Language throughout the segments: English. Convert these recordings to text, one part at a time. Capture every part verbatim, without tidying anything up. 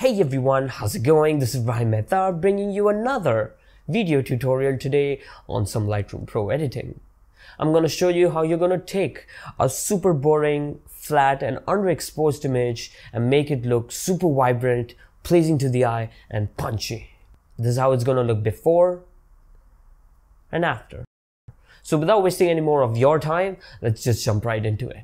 Hey everyone, how's it going? This is Rahim Mahtab bringing you another video tutorial today on some Lightroom Pro editing. I'm going to show you how you're going to take a super boring, flat and underexposed image and make it look super vibrant, pleasing to the eye and punchy. This is how it's going to look before and after. So without wasting any more of your time, let's just jump right into it.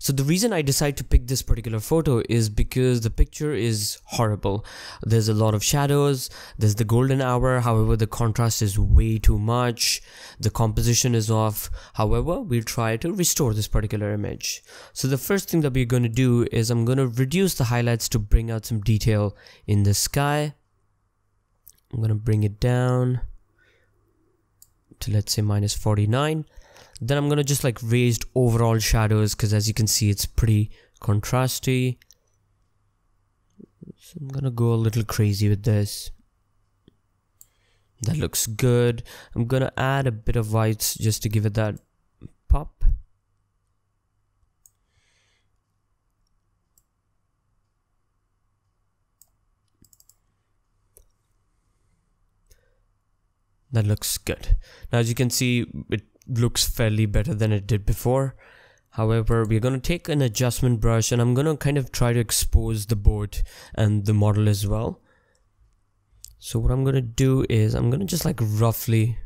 So the reason I decided to pick this particular photo is because the picture is horrible. There's a lot of shadows, there's the golden hour, however the contrast is way too much, the composition is off. However, we'll try to restore this particular image. So the first thing that we're going to do is I'm going to reduce the highlights to bring out some detail in the sky. I'm going to bring it down to, let's say, minus forty-nine. Then I'm gonna just like raised overall shadows, because as you can see it's pretty contrasty. So I'm gonna go a little crazy with this. That looks good. I'm gonna add a bit of whites just to give it that pop. That looks good. Now as you can see it looks fairly better than it did before. However, we're going to take an adjustment brush and I'm going to kind of try to expose the boat and the model as well. So what I'm going to do is I'm going to just like roughly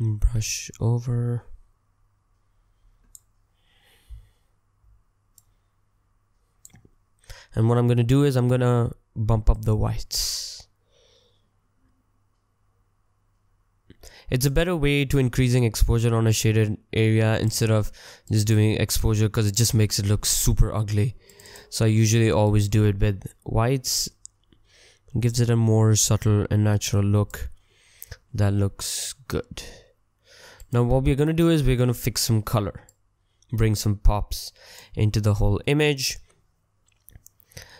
brush over. And what I'm going to do is I'm going to bump up the whites. It's a better way to increasing exposure on a shaded area instead of just doing exposure, because it just makes it look super ugly. So I usually always do it with whites. It gives it a more subtle and natural look. That looks good. Now what we're going to do is we're going to fix some color. Bring some pops into the whole image.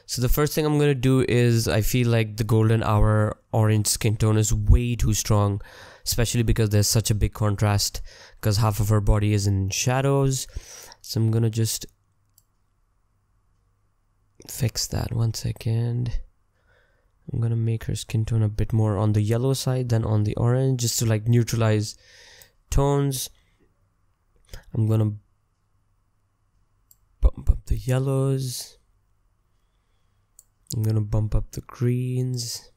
So the first thing I'm going to do is I feel like the golden hour orange skin tone is way too strong, especially because there's such a big contrast, because half of her body is in shadows. So I'm going to just fix that one second. I'm going to make her skin tone a bit more on the yellow side than on the orange, just to like neutralize tones. I'm going to bump up the yellows. I'm gonna bump up the greens.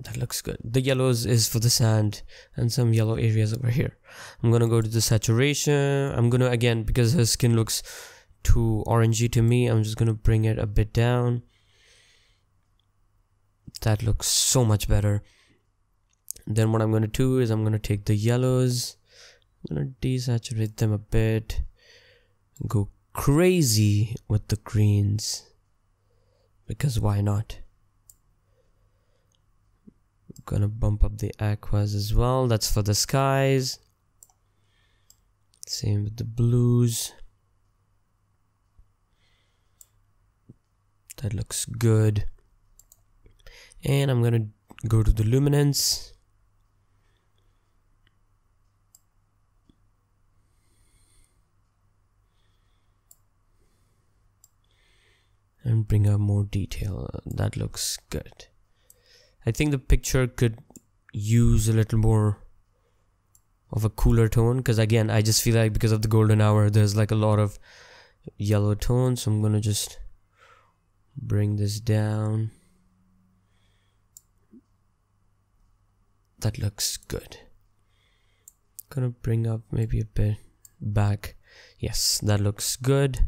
That looks good. The yellows is for the sand and some yellow areas over here. I'm gonna go to the saturation. I'm gonna, again, because her skin looks too orangey to me, I'm just gonna bring it a bit down. That looks so much better. Then what I'm gonna do is I'm gonna take the yellows. I'm gonna desaturate them a bit. Go crazy with the greens, because why not? I'm gonna bump up the aquas as well. That's for the skies. Same with the blues. That looks good. And I'm gonna go to the luminance. And bring out more detail. That looks good. I think the picture could use a little more of a cooler tone, because again I just feel like because of the golden hour there's like a lot of yellow tones. So I'm gonna just bring this down. That looks good. Gonna bring up maybe a bit back. Yes, that looks good.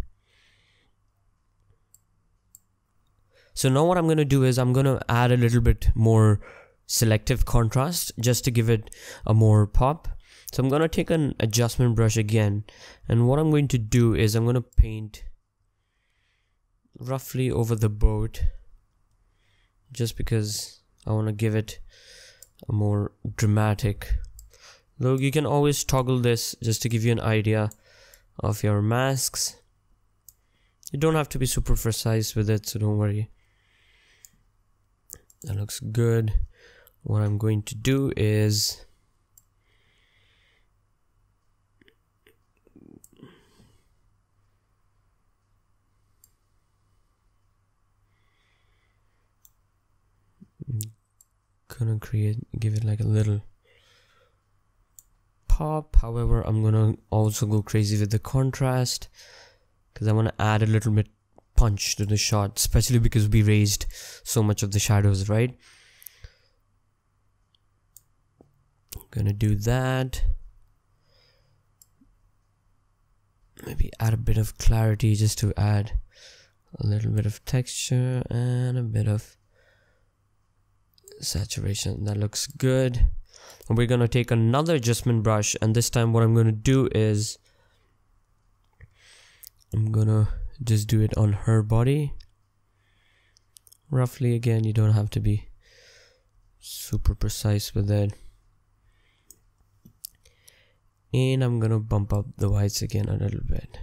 So now what I'm going to do is I'm going to add a little bit more selective contrast just to give it a more pop. So I'm going to take an adjustment brush again, and what I'm going to do is I'm going to paint roughly over the boat, just because I want to give it a more dramatic look. You can always toggle this just to give you an idea of your masks. You don't have to be super precise with it, so don't worry. That looks good. What I'm going to do is gonna create, give it like a little pop. However, I'm gonna also go crazy with the contrast, because I want to add a little bit punch to the shot, especially because we raised so much of the shadows, right? I'm gonna do that. Maybe add a bit of clarity just to add a little bit of texture and a bit of saturation. That looks good. And we're gonna take another adjustment brush, and this time what I'm gonna do is I'm gonna just do it on her body roughly. Again, you don't have to be super precise with it. And I'm gonna bump up the whites again a little bit.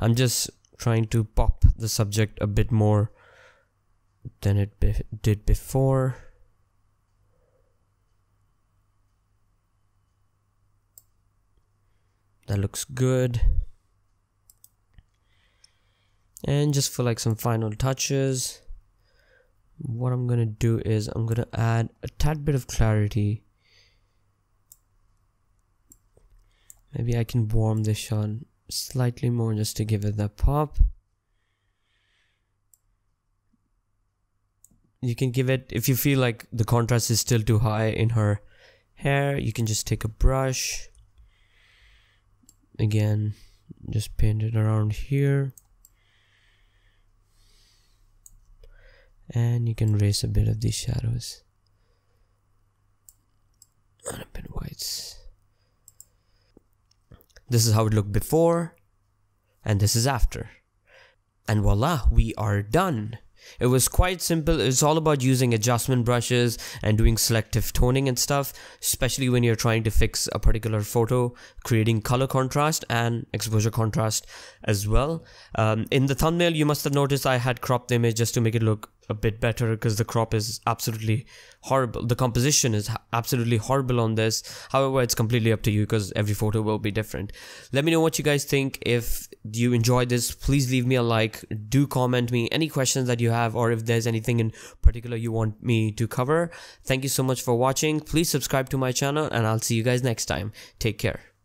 I'm just trying to pop the subject a bit more than it be did before. That looks good. And just for like some final touches, what I'm gonna do is I'm gonna add a tad bit of clarity. Maybe I can warm this shot slightly more just to give it that pop. You can give it, if you feel like the contrast is still too high in her hair, you can just take a brush. Again, just paint it around here. And you can raise a bit of these shadows and a bit of whites. This is how it looked before, and this is after, and voila, we are done. It was quite simple. It's all about using adjustment brushes and doing selective toning and stuff, especially when you're trying to fix a particular photo, creating color contrast and exposure contrast as well. Um, in the thumbnail, you must have noticed I had cropped the image just to make it look a bit better, because the crop is absolutely horrible. The composition is absolutely horrible on this. However, it's completely up to you, because every photo will be different. Let me know what you guys think. If you enjoyed this, please leave me a like. Do comment me any questions that you have, or if there's anything in particular you want me to cover. Thank you so much for watching. Please subscribe to my channel, and I'll see you guys next time. Take care.